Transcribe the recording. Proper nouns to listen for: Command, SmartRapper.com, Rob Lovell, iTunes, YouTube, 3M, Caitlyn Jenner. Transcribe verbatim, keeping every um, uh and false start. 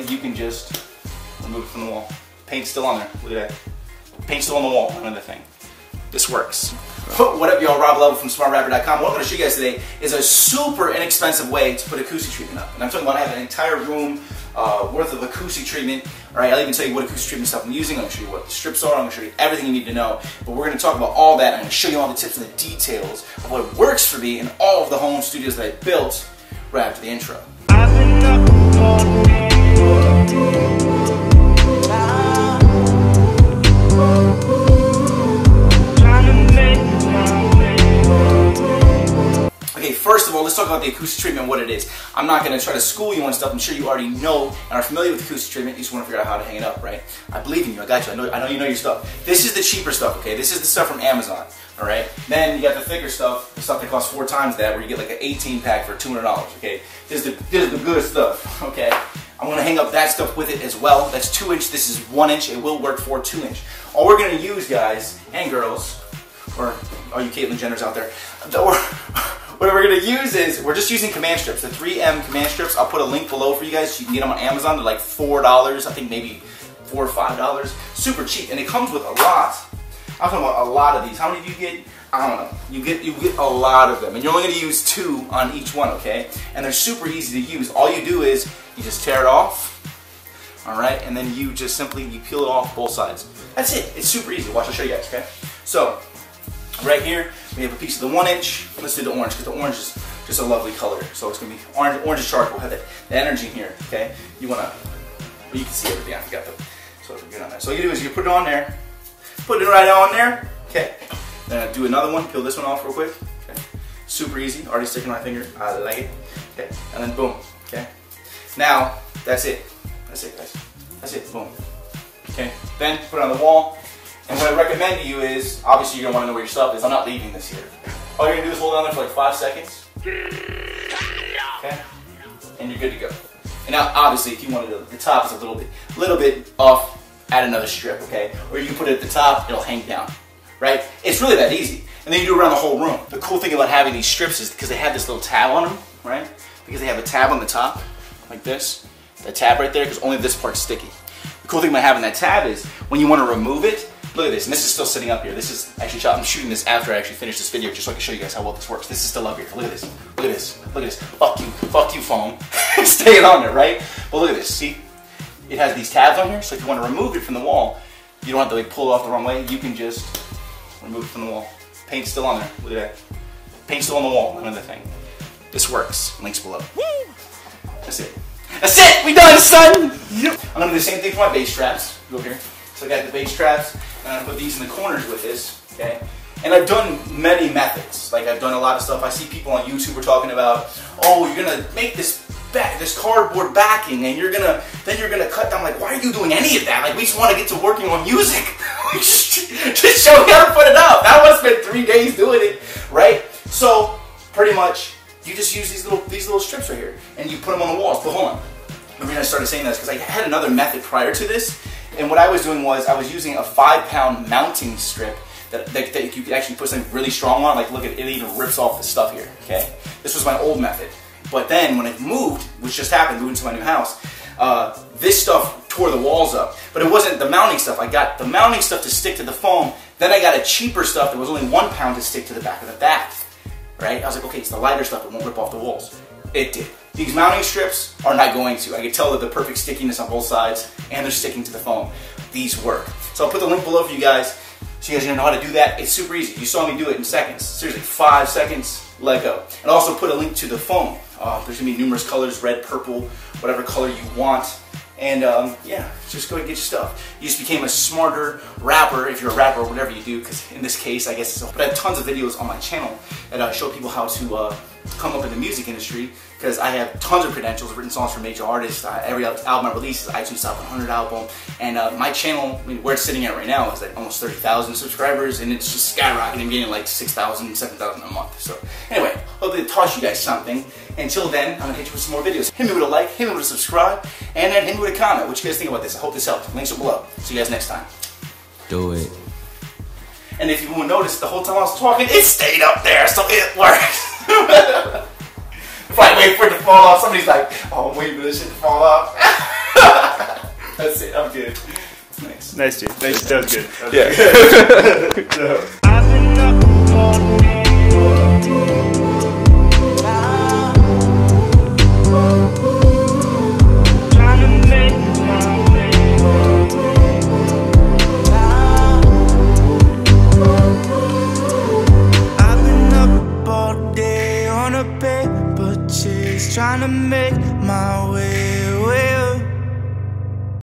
You can just remove it from the wall. Paint's still on there. Look at that. Paint's still on the wall. Another thing. This works. What up, y'all? Rob Lovell from Smart Rapper dot com. What I'm going to show you guys today is a super inexpensive way to put acoustic treatment up. And I'm talking about I have an entire room uh, worth of acoustic treatment. All right, I'll even tell you what acoustic treatment stuff I'm using. I'm going to show you what the strips are. I'm going to show you everything you need to know. But we're going to talk about all that. I'm going to show you all the tips and the details of what works for me in all of the home studios that I built right after the intro. I've been up all day. Okay, first of all, let's talk about the acoustic treatment and what it is. I'm not going to try to school you on stuff. I'm sure you already know and are familiar with acoustic treatment. You just want to figure out how to hang it up, right? I believe in you. I got you. I know, I know you know your stuff. This is the cheaper stuff, okay? This is the stuff from Amazon, all right? Then you got the thicker stuff, the stuff that costs four times that, where you get like an eighteen pack for two hundred dollars, okay? This is the, this is the good stuff, okay? I'm going to hang up that stuff with it as well. That's two inch. This is one inch. It will work for two inch. All we're going to use, guys and girls, or all you Caitlyn Jenners out there, what we're going to use is, we're just using Command strips, the three M Command strips. I'll put a link below for you guys so you can get them on Amazon. They're like four dollars, I think maybe four or five dollars. Super cheap, and it comes with a lot. I'm talking about a lot of these. How many do you get? I don't know. You get you get a lot of them, and you're only going to use two on each one, okay? And they're super easy to use. All you do is you just tear it off, all right, and then you just simply you peel it off both sides. That's it. It's super easy. Watch, I'll show you guys, okay? So right here we have a piece of the one inch. Let's do the orange because the orange is just a lovely color. So it's going to be orange. Orange is charcoal. Have it, the energy in here, okay? You want to, well, you can see everything. I got the so good on there. So what you do is you put it on there, put it right on there, okay? Then I do another one, peel this one off real quick. Okay. Super easy, already sticking my finger, I like it. Okay, and then boom, okay? Now, that's it, that's it guys, that's it, boom. Okay, then put it on the wall, and what I recommend to you is, obviously you're gonna wanna know where your stuff is, I'm not leaving this here. All you're gonna do is hold it on there for like five seconds, okay? And you're good to go. And now, obviously, if you wanted to, the top is a little bit, little bit off, add another strip, okay? Or you can put it at the top, it'll hang down. Right? It's really that easy. And then you do it around the whole room. The cool thing about having these strips is because they have this little tab on them, right? Because they have a tab on the top, like this. That tab right there, because only this part's sticky. The cool thing about having that tab is when you want to remove it, look at this, and this is still sitting up here. This is actually, I'm shooting this after I actually finish this video just so I can show you guys how well this works. This is still up here. Look at this. Look at this. Look at this. Fuck you. Fuck you, phone. Stay it on there, right? Well, look at this. See? It has these tabs on here, so if you want to remove it from the wall, you don't have to like, pull it off the wrong way. You can just remove it from the wall. Paint's still on there. Look at that. Paint's still on the wall. Another thing. This works. Links below. Woo! That's it. That's it! We done, son! Yep. I'm gonna do the same thing for my bass traps. Go here. So I got the bass traps, and I'm gonna put these in the corners with this, okay? And I've done many methods. Like I've done a lot of stuff. I see people on YouTube are talking about, oh, you're gonna make this back, this cardboard backing, and you're gonna, then you're gonna cut down. Like, why are you doing any of that? Like, we just wanna get to working on music. Just, just show me how to put it up. That must have been three days doing it, right? So pretty much, you just use these little these little strips right here, and you put them on the walls. But hold on, the reason I started saying that is because I had another method prior to this, and what I was doing was I was using a five-pound mounting strip that, that, that you could actually put something really strong on. Like, look at it, even rips off the stuff here. Okay, this was my old method, but then when it moved, which just happened, moving to my new house, uh, this stuff tore the walls up, but it wasn't the mounting stuff. I got the mounting stuff to stick to the foam, then I got a cheaper stuff that was only one pound to stick to the back of the bath, right? I was like, okay, it's the lighter stuff, it won't rip off the walls. It did. These mounting strips are not going to. I could tell that the perfect stickiness on both sides, and they're sticking to the foam. These work. So I'll put the link below for you guys, so you guys know how to do that. It's super easy. You saw me do it in seconds. Seriously, five seconds, let go. And also put a link to the foam. Uh, there's gonna be numerous colors, red, purple, whatever color you want. And um, yeah, just go and get your stuff. You just became a smarter rapper, if you're a rapper or whatever you do, because in this case, I guess so. But I have tons of videos on my channel that uh, show people how to uh, come up in the music industry, because I have tons of credentials, written songs for major artists. Uh, every album I release is iTunes Top one hundred album. And uh, my channel, I mean, where it's sitting at right now, is at almost thirty thousand subscribers, and it's just skyrocketing, getting like six thousand, seven thousand a month. So anyway, hopefully it taught you guys something. Until then, I'm gonna hit you with some more videos. Hit me with a like, hit me with a subscribe, and then hit me with a comment. What you guys think about this? I hope this helped. Links are below. See you guys next time. Do it. And if you won't notice, the whole time I was talking, it stayed up there, so it works. If I wait for it to fall off, somebody's like, oh, I'm waiting for this shit to fall off. That's it. I'm good. Nice. Nice, dude. Nice. That was good. That was yeah. Good. So. I've been up all day. Trying to make my way.